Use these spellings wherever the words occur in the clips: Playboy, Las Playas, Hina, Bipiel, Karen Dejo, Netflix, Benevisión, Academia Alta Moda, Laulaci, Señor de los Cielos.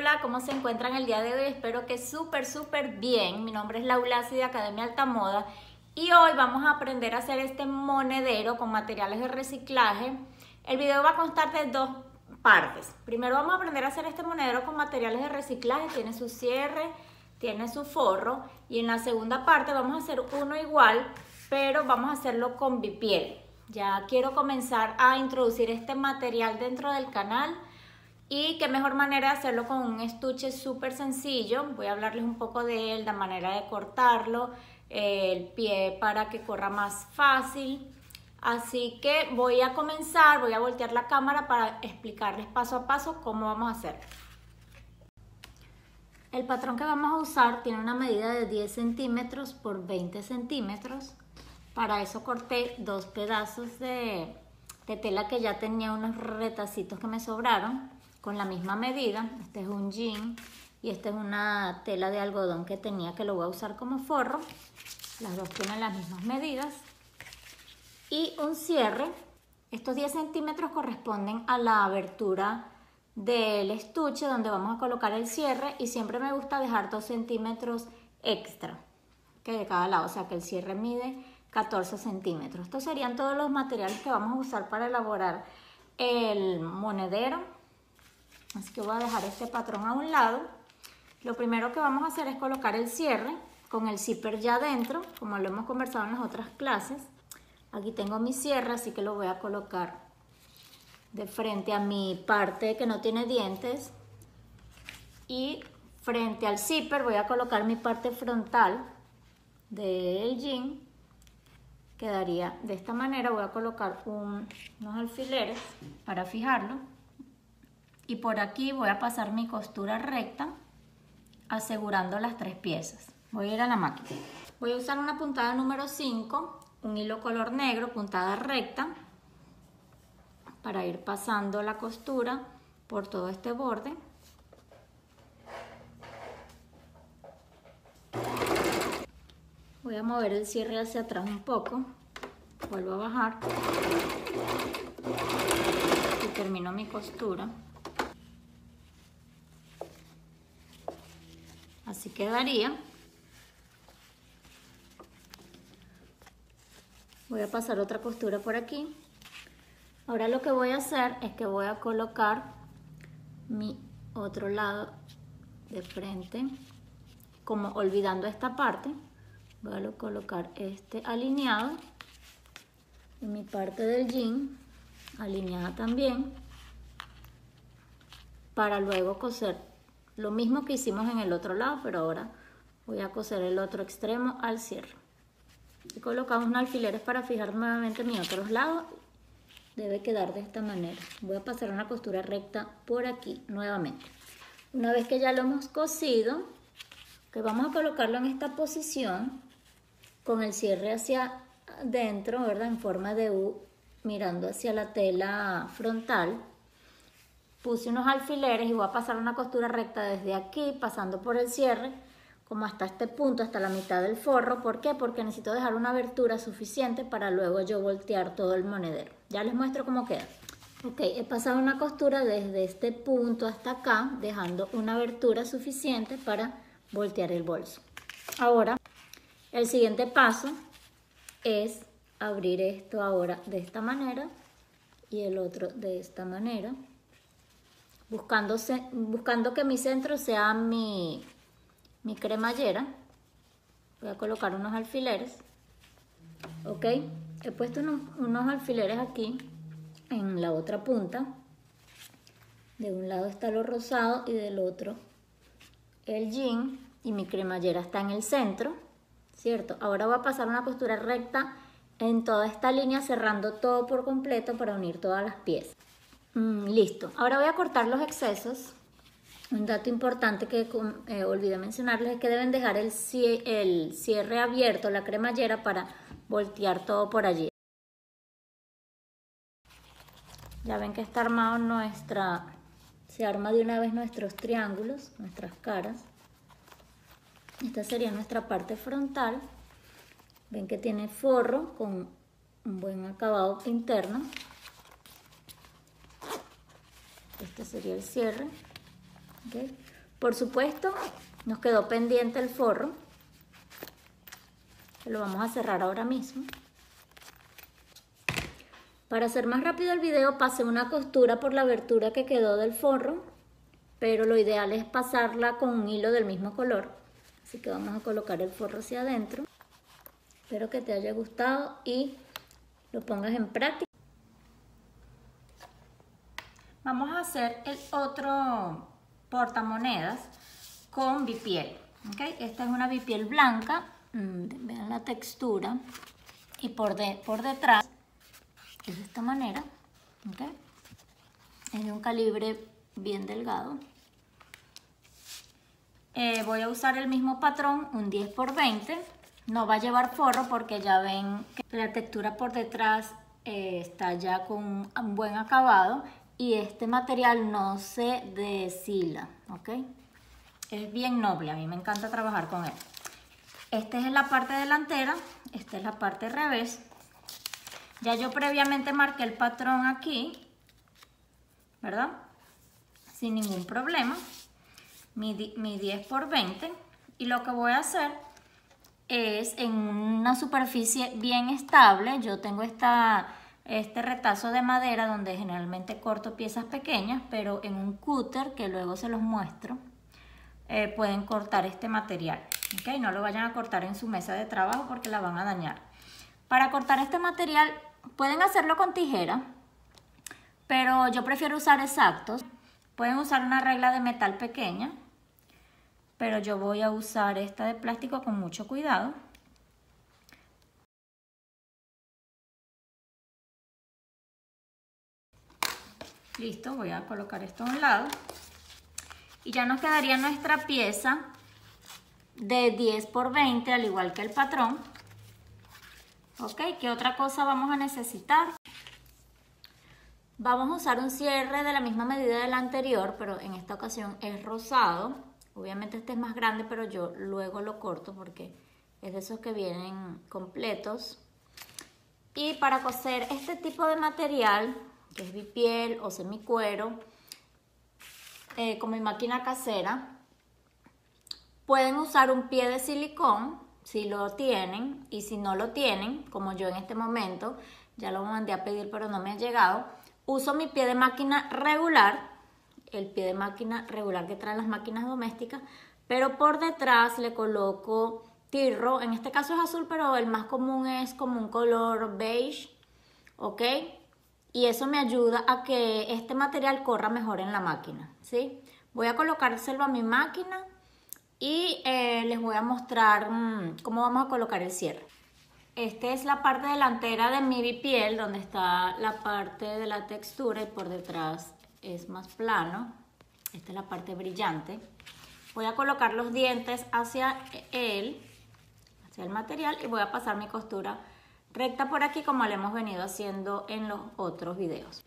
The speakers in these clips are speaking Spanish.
hola, ¿cómo se encuentran el día de hoy? Espero que súper bien. Mi nombre es Laulaci de Academia Alta Moda y hoy vamos a aprender a hacer este monedero con materiales de reciclaje. El video va a constar de dos partes. Primero vamos a aprender a hacer este monedero con materiales de reciclaje, tiene su cierre, tiene su forro, y en la segunda parte vamos a hacer uno igual, pero vamos a hacerlo con Bipiel. Ya quiero comenzar a introducir este material dentro del canal. Y qué mejor manera de hacerlo con un estuche súper sencillo. Voy a hablarles un poco de él, la manera de cortarlo, el pie para que corra más fácil. Así que voy a comenzar, voy a voltear la cámara para explicarles paso a paso cómo vamos a hacer. El patrón que vamos a usar tiene una medida de 10 centímetros por 20 centímetros. Para eso corté dos pedazos de tela que ya tenía unos retacitos que me sobraron. Con la misma medida, este es un jean y esta es una tela de algodón que tenía que lo voy a usar como forro. Las dos tienen las mismas medidas. Y un cierre. Estos 10 centímetros corresponden a la abertura del estuche donde vamos a colocar el cierre, y siempre me gusta dejar 2 centímetros extra que de cada lado, o sea que el cierre mide 14 centímetros. Estos serían todos los materiales que vamos a usar para elaborar el monedero. Así que voy a dejar este patrón a un lado. Lo primero que vamos a hacer es colocar el cierre con el zipper ya adentro, como lo hemos conversado en las otras clases. Aquí tengo mi cierre, así que lo voy a colocar de frente a mi parte que no tiene dientes. Y frente al zipper voy a colocar mi parte frontal del jean. Quedaría de esta manera. Voy a colocar unos alfileres para fijarlo. Y por aquí voy a pasar mi costura recta asegurando las tres piezas. Voy a ir a la máquina. Voy a usar una puntada número 5, un hilo color negro, puntada recta, para ir pasando la costura por todo este borde. Voy a mover el cierre hacia atrás un poco, vuelvo a bajar y termino mi costura. Así quedaría. Voy a pasar otra costura por aquí. Ahora lo que voy a hacer es que voy a colocar mi otro lado de frente, como olvidando esta parte. Voy a colocar este alineado y mi parte del jean alineada también, para luego coser lo mismo que hicimos en el otro lado, pero ahora voy a coser el otro extremo al cierre. Y colocamos unos alfileres para fijar nuevamente mi otro lado. Debe quedar de esta manera. Voy a pasar una costura recta por aquí nuevamente. Una vez que ya lo hemos cosido, que vamos a colocarlo en esta posición con el cierre hacia adentro, ¿verdad? En forma de U, mirando hacia la tela frontal. Puse unos alfileres y voy a pasar una costura recta desde aquí, pasando por el cierre, como hasta este punto, hasta la mitad del forro. ¿Por qué? Porque necesito dejar una abertura suficiente para luego yo voltear todo el monedero. Ya les muestro cómo queda. Ok, he pasado una costura desde este punto hasta acá, dejando una abertura suficiente para voltear el bolso. Ahora, el siguiente paso es abrir esto ahora de esta manera y el otro de esta manera. Buscando que mi centro sea mi cremallera, voy a colocar unos alfileres. Ok, he puesto unos alfileres aquí en la otra punta. De un lado está lo rosado y del otro el jean, y mi cremallera está en el centro, ¿cierto? Ahora voy a pasar una costura recta en toda esta línea, cerrando todo por completo para unir todas las piezas. Listo, ahora voy a cortar los excesos. Un dato importante que olvidé mencionarles es que deben dejar el cierre abierto, la cremallera, para voltear todo por allí. Ya ven que está armado se arma de una vez nuestros triángulos, nuestras caras. Esta sería nuestra parte frontal. Ven que tiene forro con un buen acabado interno. Este sería el cierre, ¿okay? Por supuesto, nos quedó pendiente el forro, que lo vamos a cerrar ahora mismo. Para hacer más rápido el video, pasé una costura por la abertura que quedó del forro, pero lo ideal es pasarla con un hilo del mismo color. Así que vamos a colocar el forro hacia adentro. Espero que te haya gustado y lo pongas en práctica. Vamos a hacer el otro portamonedas con bipiel, ¿okay? Esta es una bipiel blanca, vean la textura, y por detrás es de esta manera, ¿okay? Es de un calibre bien delgado. Voy a usar el mismo patrón, un 10×20, no va a llevar forro porque ya ven que la textura por detrás está ya con un buen acabado y este material no se deshila, ¿ok? Es bien noble, a mí me encanta trabajar con él. Esta es la parte delantera, esta es la parte revés. Ya yo previamente marqué el patrón aquí, ¿verdad? Sin ningún problema. Mi 10×20, y lo que voy a hacer es en una superficie bien estable. Yo tengo este retazo de madera donde generalmente corto piezas pequeñas, pero en un cúter que luego se los muestro pueden cortar este material, ¿okay? No lo vayan a cortar en su mesa de trabajo porque la van a dañar. Para cortar este material pueden hacerlo con tijera, pero yo prefiero usar exactos. Pueden usar una regla de metal pequeña, pero yo voy a usar esta de plástico con mucho cuidado. Listo, voy a colocar esto a un lado. Y ya nos quedaría nuestra pieza de 10×20, al igual que el patrón. Ok, ¿qué otra cosa vamos a necesitar? Vamos a usar un cierre de la misma medida del anterior, pero en esta ocasión es rosado. Obviamente este es más grande, pero yo luego lo corto porque es de esos que vienen completos. Y para coser este tipo de material, que es bipiel o semicuero, con mi máquina casera, pueden usar un pie de silicón si lo tienen, y si no lo tienen, como yo en este momento, ya lo mandé a pedir pero no me ha llegado. Uso mi pie de máquina regular, el pie de máquina regular que traen las máquinas domésticas, pero por detrás le coloco tirro. En este caso es azul, pero el más común es como un color beige, ¿ok? Y eso me ayuda a que este material corra mejor en la máquina, ¿sí? Voy a colocárselo a mi máquina y les voy a mostrar cómo vamos a colocar el cierre. Esta es la parte delantera de mi bipiel, donde está la parte de la textura y por detrás es más plano. Esta es la parte brillante. Voy a colocar los dientes hacia el material y voy a pasar mi costura recta por aquí, como lo hemos venido haciendo en los otros videos.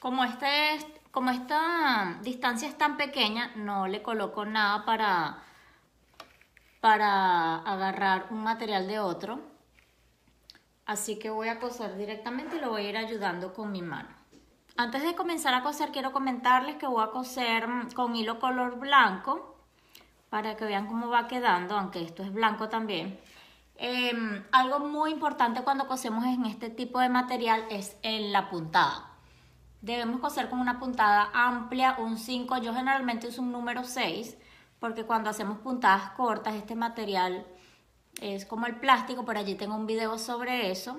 Como esta distancia es tan pequeña, no le coloco nada para agarrar un material de otro. Así que voy a coser directamente y lo voy a ir ayudando con mi mano. Antes de comenzar a coser, quiero comentarles que voy a coser con hilo color blanco para que vean cómo va quedando, aunque esto es blanco también. Algo muy importante cuando cosemos en este tipo de material es en la puntada. Debemos coser con una puntada amplia, un 5. Yo generalmente uso un número 6 porque cuando hacemos puntadas cortas, este material es como el plástico. Por allí tengo un video sobre eso,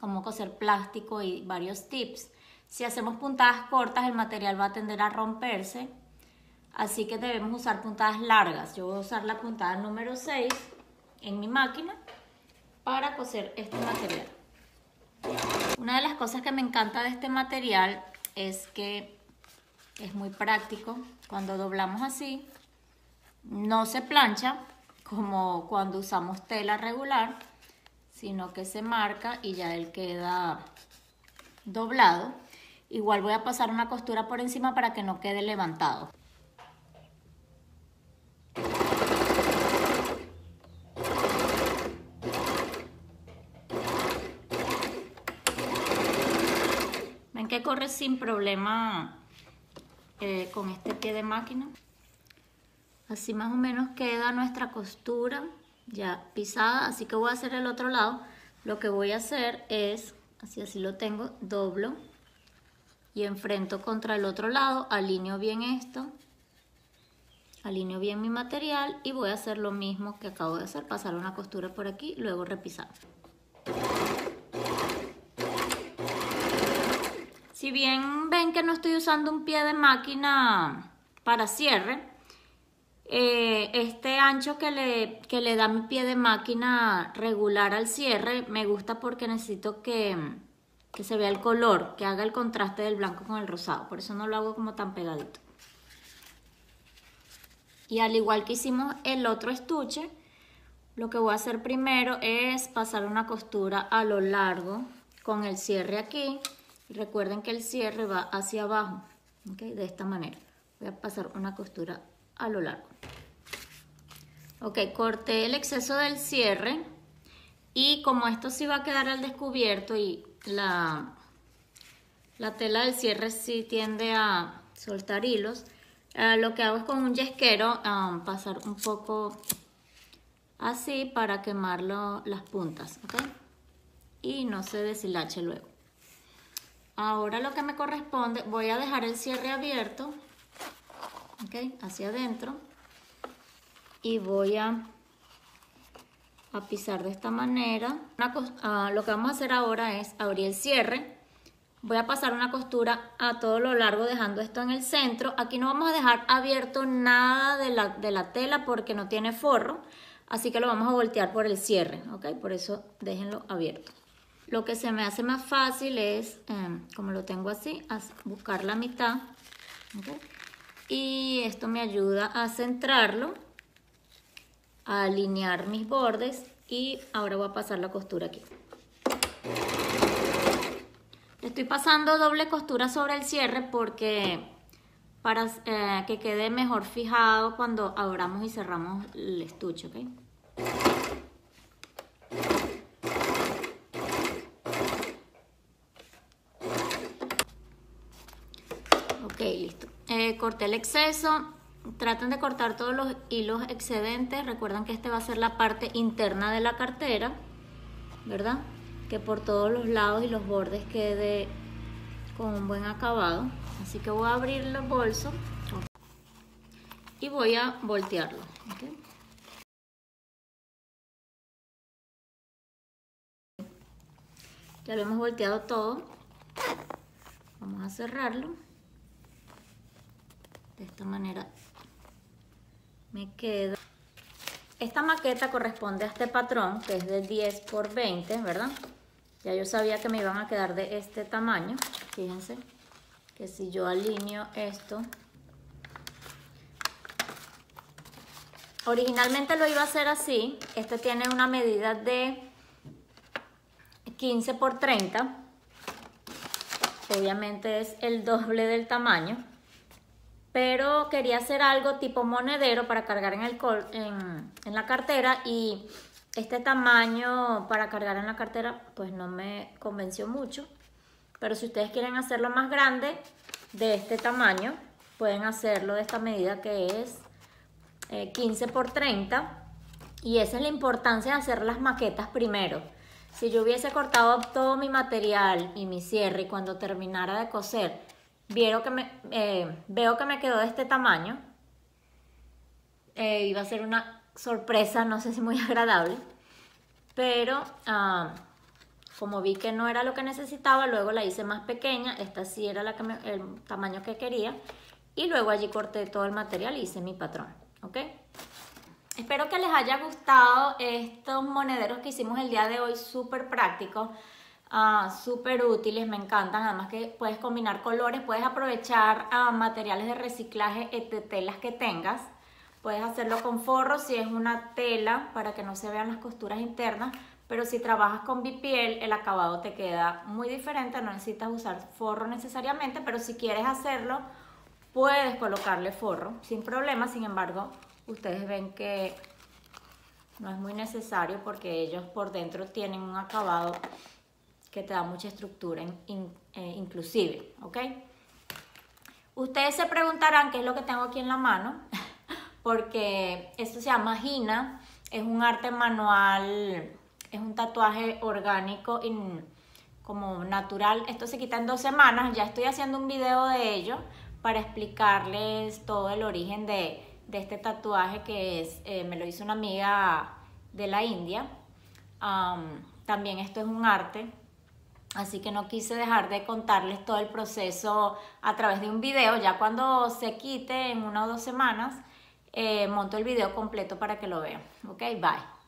cómo coser plástico y varios tips. Si hacemos puntadas cortas, el material va a tender a romperse, así que debemos usar puntadas largas. Yo voy a usar la puntada número 6 en mi máquina para coser este material. Una de las cosas que me encanta de este material es que es muy práctico. Cuando doblamos así, no se plancha como cuando usamos tela regular, sino que se marca y ya él queda doblado. Igual voy a pasar una costura por encima para que no quede levantado. Ven que corre sin problema con este pie de máquina. Así más o menos queda nuestra costura ya pisada, así que voy a hacer el otro lado. Lo que voy a hacer es, así lo tengo, doblo y enfrento contra el otro lado, alineo bien esto, alineo bien mi material y voy a hacer lo mismo que acabo de hacer, pasar una costura por aquí, luego repisar. Si bien ven que no estoy usando un pie de máquina para cierre, este ancho que le da mi pie de máquina regular al cierre me gusta porque necesito que se vea el color, que haga el contraste del blanco con el rosado, por eso no lo hago como tan pegadito. Y al igual que hicimos el otro estuche, lo que voy a hacer primero es pasar una costura a lo largo con el cierre aquí. Recuerden que el cierre va hacia abajo, ¿okay? De esta manera. Voy a pasar una costura a lo largo. Ok, corté el exceso del cierre y como esto sí va a quedar al descubierto y la tela del cierre sí tiende a soltar hilos, lo que hago es con un yesquero pasar un poco así para quemar las puntas, ¿okay? Y no se deshilache luego. Ahora lo que me corresponde, voy a dejar el cierre abierto, ¿okay? Hacia adentro, y voy a pisar de esta manera. Lo que vamos a hacer ahora es abrir el cierre, voy a pasar una costura a todo lo largo dejando esto en el centro. Aquí no vamos a dejar abierto nada de la tela porque no tiene forro, así que lo vamos a voltear por el cierre, ¿okay? Por eso déjenlo abierto. Lo que se me hace más fácil es, como lo tengo así, buscar la mitad, ¿okay? Y esto me ayuda a centrarlo, a alinear mis bordes, y ahora voy a pasar la costura aquí. Le estoy pasando doble costura sobre el cierre porque para que quede mejor fijado cuando abramos y cerramos el estuche, ¿okay? Listo. Corté el exceso. Traten de cortar todos los hilos excedentes. Recuerden que este va a ser la parte interna de la cartera, ¿verdad? Que por todos los lados y los bordes quede con un buen acabado. Así que voy a abrir el bolso y voy a voltearlo, ¿okay? Ya lo hemos volteado todo. Vamos a cerrarlo. De esta manera me queda. Esta maqueta corresponde a este patrón que es de 10 por 20, ¿verdad? Ya yo sabía que me iban a quedar de este tamaño. Fíjense que si yo alineo esto, originalmente lo iba a hacer así. Este tiene una medida de 15 por 30, obviamente es el doble del tamaño, pero quería hacer algo tipo monedero para cargar en la cartera, y este tamaño para cargar en la cartera pues no me convenció mucho. Pero si ustedes quieren hacerlo más grande de este tamaño, pueden hacerlo de esta medida que es 15 por 30, y esa es la importancia de hacer las maquetas primero. Si yo hubiese cortado todo mi material y mi cierre y cuando terminara de coser veo que me quedó de este tamaño, iba a ser una sorpresa, no sé si muy agradable, pero como vi que no era lo que necesitaba, luego la hice más pequeña. Esta sí era el tamaño que quería, y luego allí corté todo el material y hice mi patrón, ¿ok? Espero que les haya gustado estos monederos que hicimos el día de hoy, súper prácticos. Súper útiles, me encantan. Además que puedes combinar colores, puedes aprovechar materiales de reciclaje de telas que tengas. Puedes hacerlo con forro si es una tela para que no se vean las costuras internas, pero si trabajas con bipiel el acabado te queda muy diferente. No necesitas usar forro necesariamente, pero si quieres hacerlo puedes colocarle forro sin problema. Sin embargo, ustedes ven que no es muy necesario porque ellos por dentro tienen un acabado que te da mucha estructura inclusive, ¿ok? Ustedes se preguntarán qué es lo que tengo aquí en la mano, porque esto se llama Hina, es un arte manual, es un tatuaje orgánico y como natural. Esto se quita en 2 semanas, ya estoy haciendo un video de ello para explicarles todo el origen de este tatuaje que es, me lo hizo una amiga de la India. También esto es un arte, así que no quise dejar de contarles todo el proceso a través de un video. Ya cuando se quite en 1 o 2 semanas, monto el video completo para que lo vean. Ok, bye.